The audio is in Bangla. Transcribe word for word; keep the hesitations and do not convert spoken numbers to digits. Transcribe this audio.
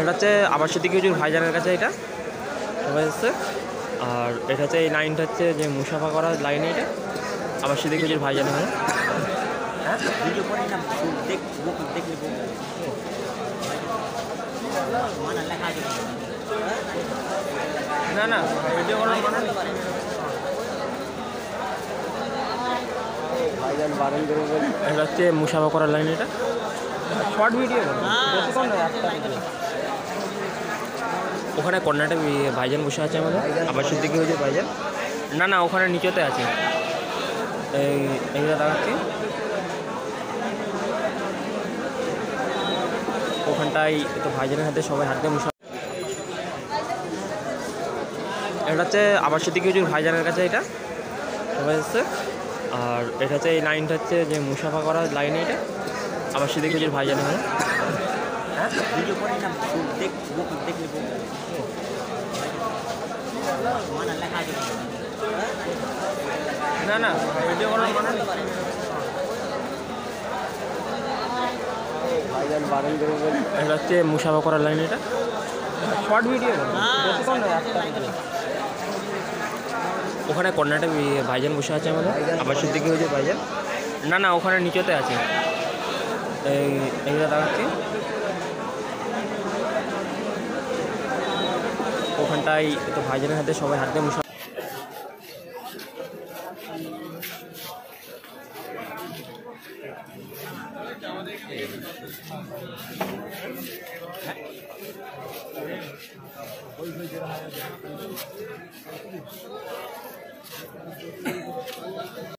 এটা হচ্ছে আবার সেদিকে হুজুর ভাইজানের কাছে এটা সবাই হচ্ছে। আর এটা হচ্ছে এই লাইনটা হচ্ছে যে মুসাফা করার লাইন, এটা আবার সেদিকে হুজুর ভাইজানের হয়। না না ভিডিও করার মানে ভাইজান বারণ করে বলে এটা হচ্ছে মুসাফা করার লাইন, এটা शॉर्ट वीडियो ओखने कर्नाटक भाईजान बसा आबार दिखे हो जाए भाईजान ना ना ओखने नीचोते आछे ओखानटाई तो भाईजान हाथे सबाई हाथ दिए मुसा एटा होच्छे आबार दिखे हुजूर भाईजान काछे एटा सबाई आछे। और एटा होच्छे एई लाइनटा होच्छे जे मुसाफा करार लाइन, एटा আবার সেদিকে হুজুর ভাইজান হয়। না না ভিডিও করার মানে ভাইজান বারণ করে বলে এটা হচ্ছে মুসাফা করার লাইন, এটা শর্ট ভিডিও ওখানে কর্নাটক ভাইজান বসে আছে আমাদের আবার সেদিকে হুজুর ভাইজান না না ওখানে নিচেতে আছে ওখানটাই তো ভাইজানের হাতে সবাই হাত দিয়ে মুসা